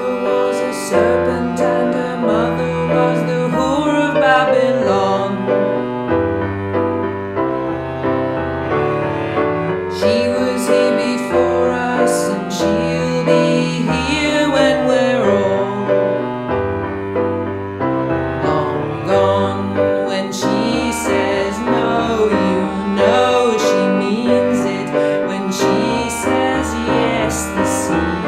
was a serpent and her mother was the whore of Babylon. She was here before us and she'll be here when we're all long gone. When she says no, you know she means it. When she says yes, the sea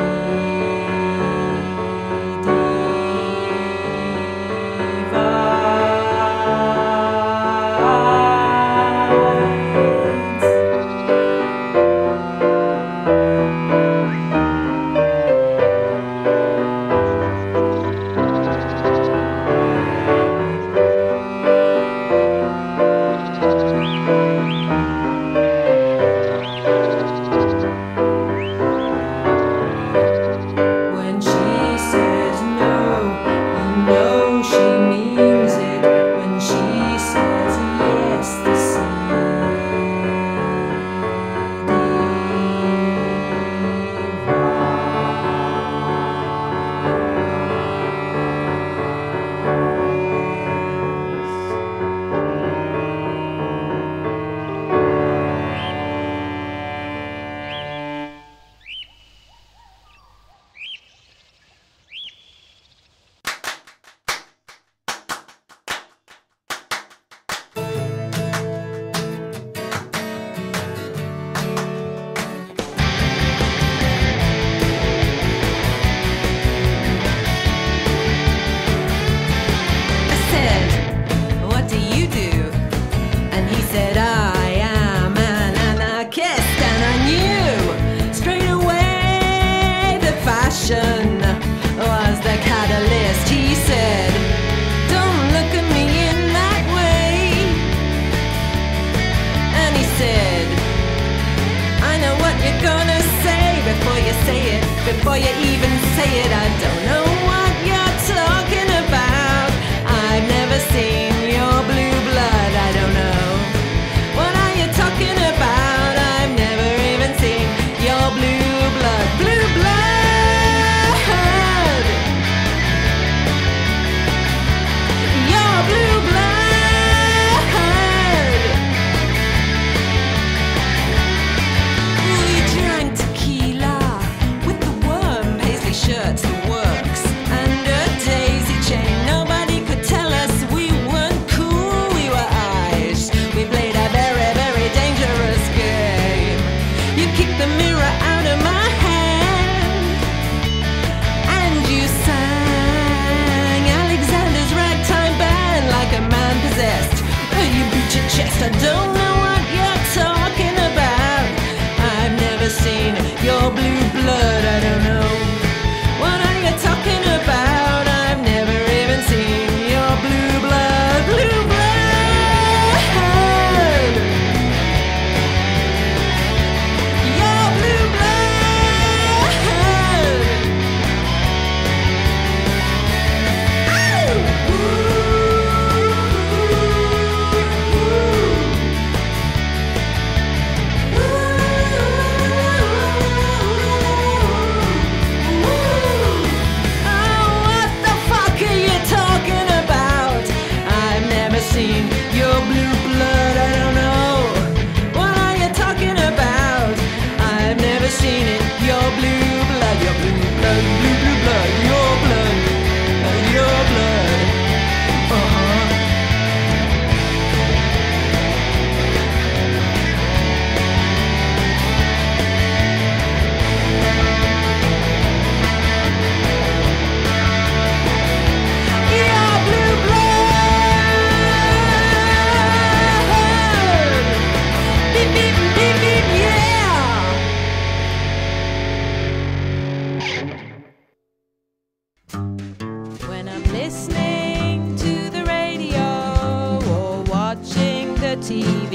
was the catalyst. He said, "Don't look at me in that way." And he said, "I know what you're gonna say before you say it, before you even say it. I don't know what you're talking about. I've never seen your blue blood. I don't know. What are you talking about? I've never even seen your blue blood, blue blood." I don't know what you're talking about. I've never seen your blue blood. I don't know. What are you talking about? I've never even seen your blue blood, blue blood. Your blue blood. Oh! Listening to the radio or watching the TV,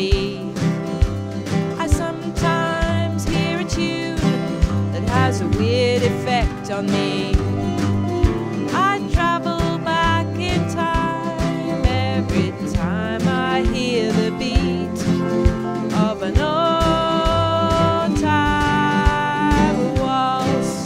I sometimes hear a tune that has a weird effect on me. I travel back in time every time I hear the beat of an old-time waltz.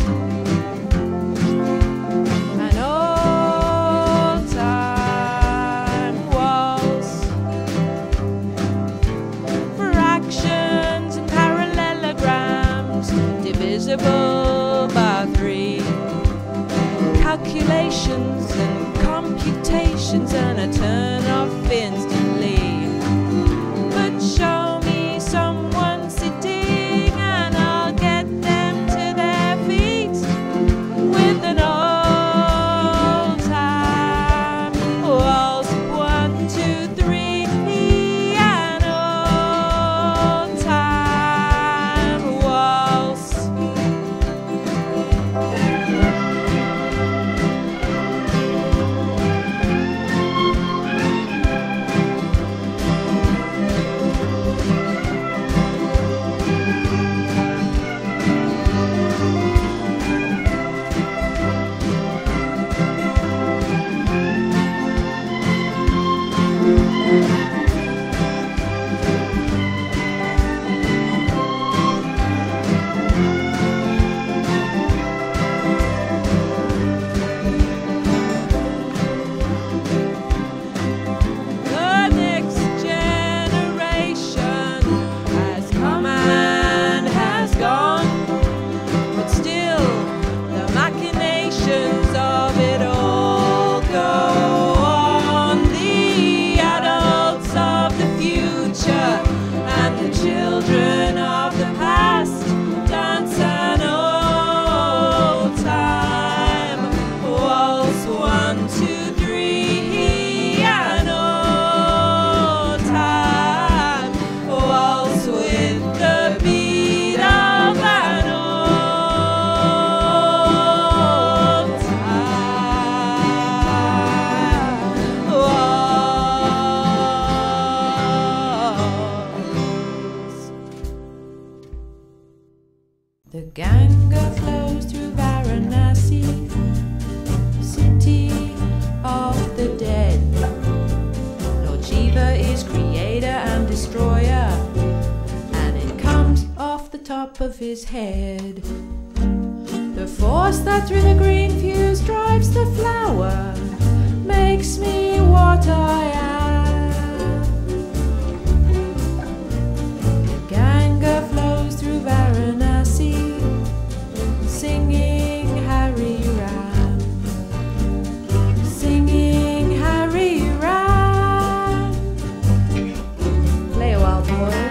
calculations and computations, and I turn off instantly. But show me someone sitting and I'll get them to their feet with an old-time waltz, 1, 2, 3, an old-time waltz. The Ganga flows through Varanasi, city of the dead. Lord Shiva is creator and destroyer, and it comes off the top of his head. The force that through the green fuse drives the flower makes me what I am. The Ganga flows through Varanasi, singing Hari Ram, singing Hari Ram. Play a while, boys.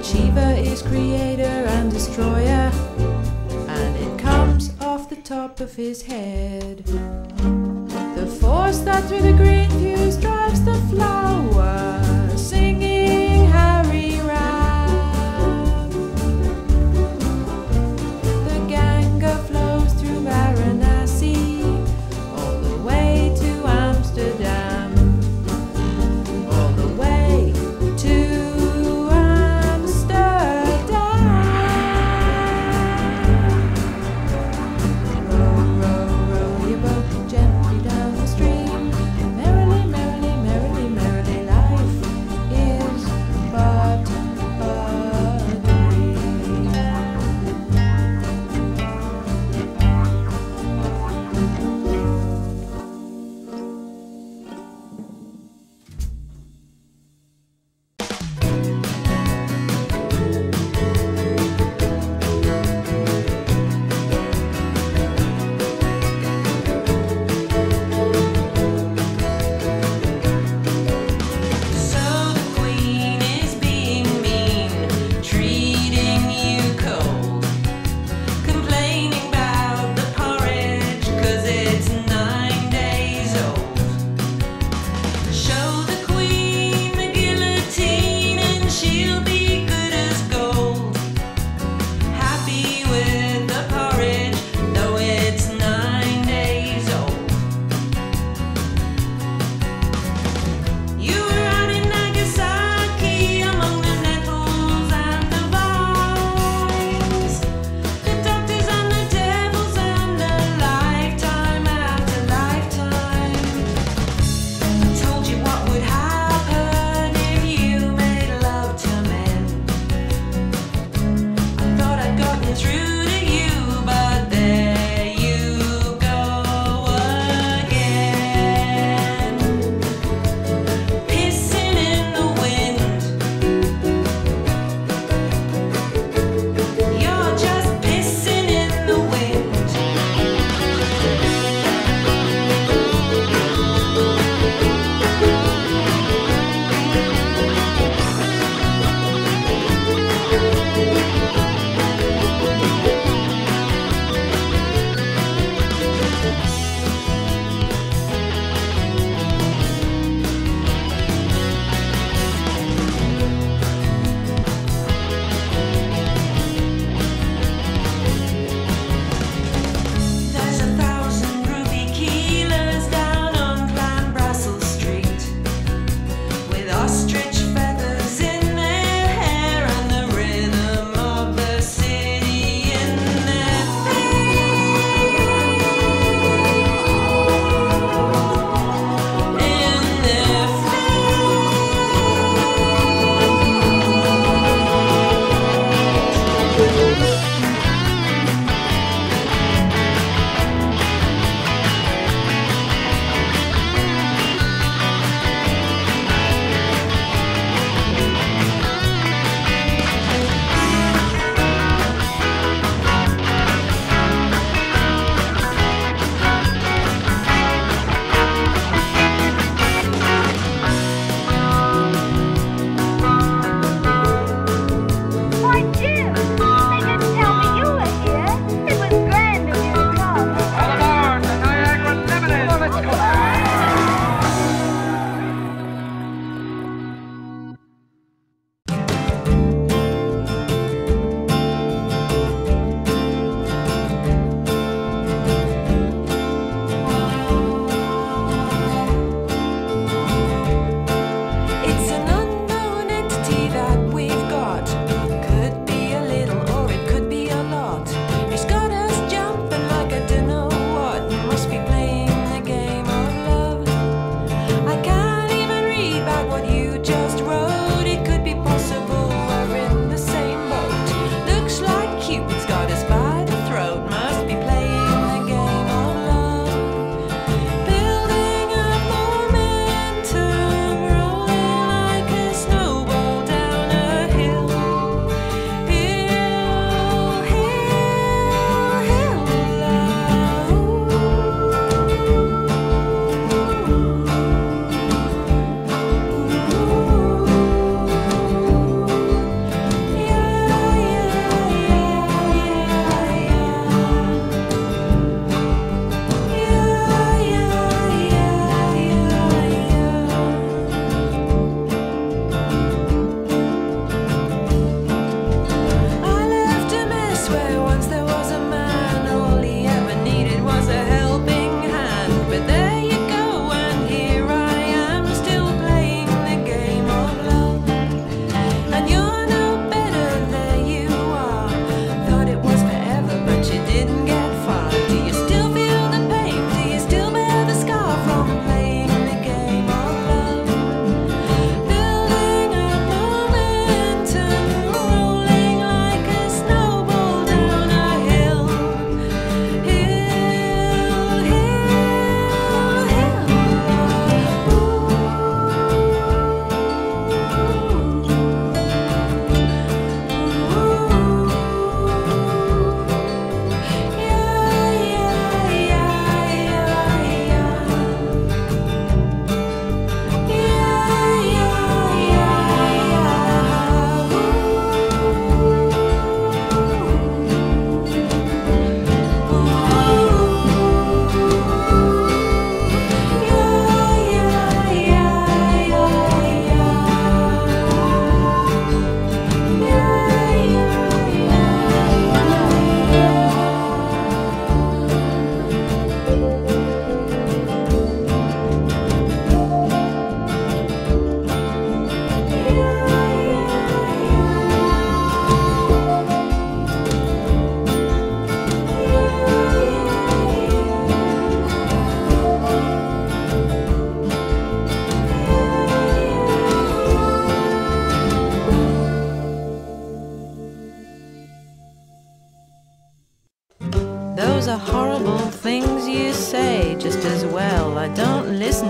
Shiva is creator and destroyer, and it comes off the top of his head. The force that through the green fuse drives the flower, singing Hari Ram. The Ganga flows through Varanasi, all the way to Amsterdam, all the way to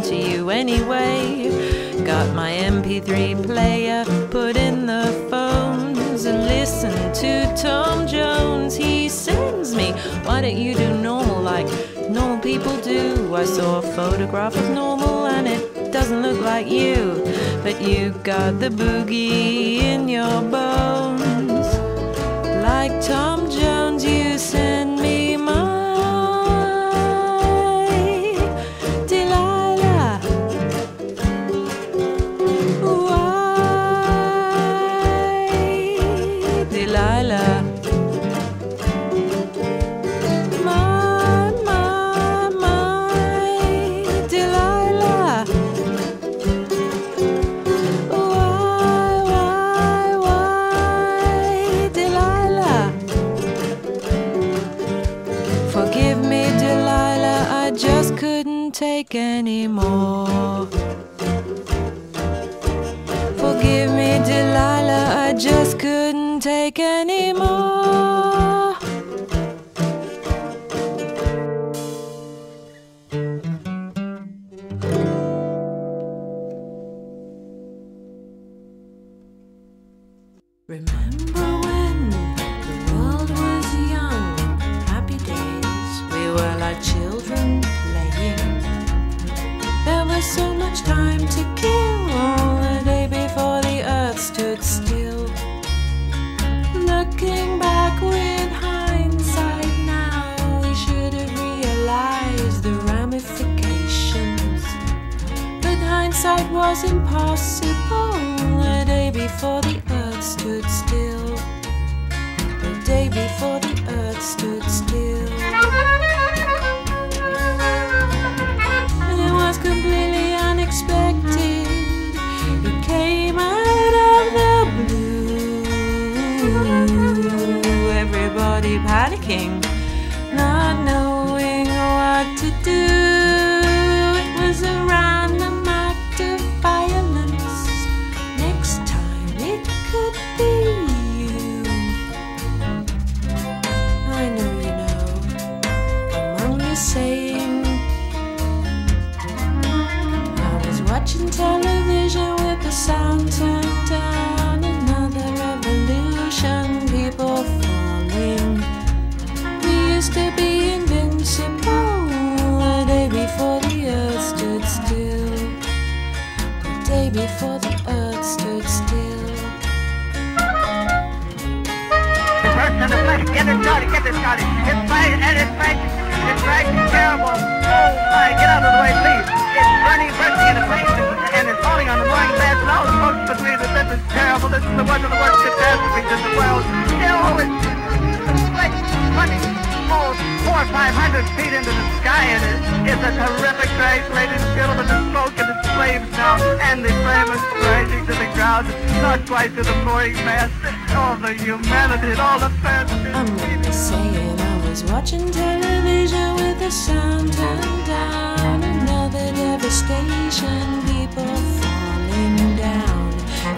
to you anyway. Got my MP3 player, put in the phones and listen to Tom Jones. He sends me, why don't you do normal like normal people do? I saw a photograph of normal and it doesn't look like you, but you got the boogie in your bones. Like Tom Jones, you send me my Delilah. Why, Delilah? My Delilah. Why, Delilah? Forgive me, Delilah, I just couldn't take any more. Forgive me, Delilah, I just couldn't take any more. Remember when the world was young? Happy days, we were like children playing. There was so much time to kill, all the day before the earth stood still. Looking back with hindsight now, we should have realized the ramifications. But hindsight was impossible, the day before the earth stood still. The day before the earth stood still. And it was completely unexpected. It came out of the blue. Everybody panicking, not knowing what to do. It was a random act of violence. Next time it could be you. I know you know, I'm only saying. I was watching television with the sound turned down. Another revolution, people falling. We used to be invincible, the day before the earth stood still. The day before the earth stood still. And the flesh, get this guy, it's fighting, terrible. Oh, my, get out of the way, please. It's burning, bursting in the places, and it's falling on the flying glass, and all the folks between us, this is terrible, this is the one of the worst catastrophes in the world. Oh, it's like 400 or 500 feet into the sky, and it's a terrific race, ladies and gentlemen, the smoke and the flames now, and the flame is rising to the ground, not quite to the pouring mass. All the humanity, all the fantasy. I'm really saying, I was watching television with the sound turned down. Another devastation, people falling down.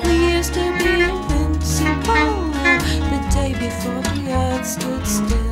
We used to be invincible, the day before the earth stood still.